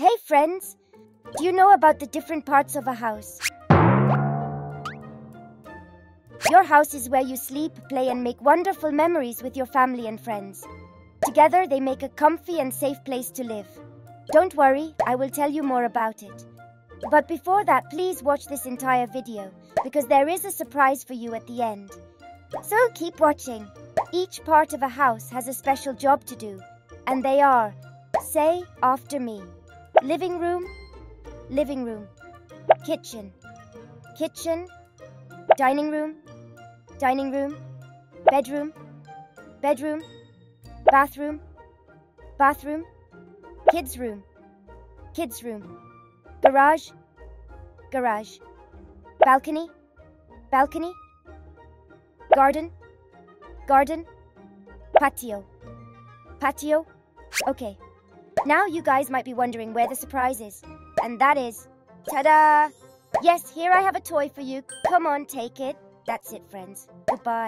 Hey friends, do you know about the different parts of a house? Your house is where you sleep, play and make wonderful memories with your family and friends. Together they make a comfy and safe place to live. Don't worry, I will tell you more about it. But before that, please watch this entire video, because there is a surprise for you at the end. So keep watching. Each part of a house has a special job to do, and they are, say after me. Living room, kitchen, kitchen, dining room, bedroom, bedroom, bathroom, bathroom, kids room, garage, garage, balcony, balcony, garden, garden, patio, patio. Okay, now you guys might be wondering where the surprise is, and that is, ta-da! Yes, here I have a toy for you. Come on, take it. That's it, friends. Goodbye.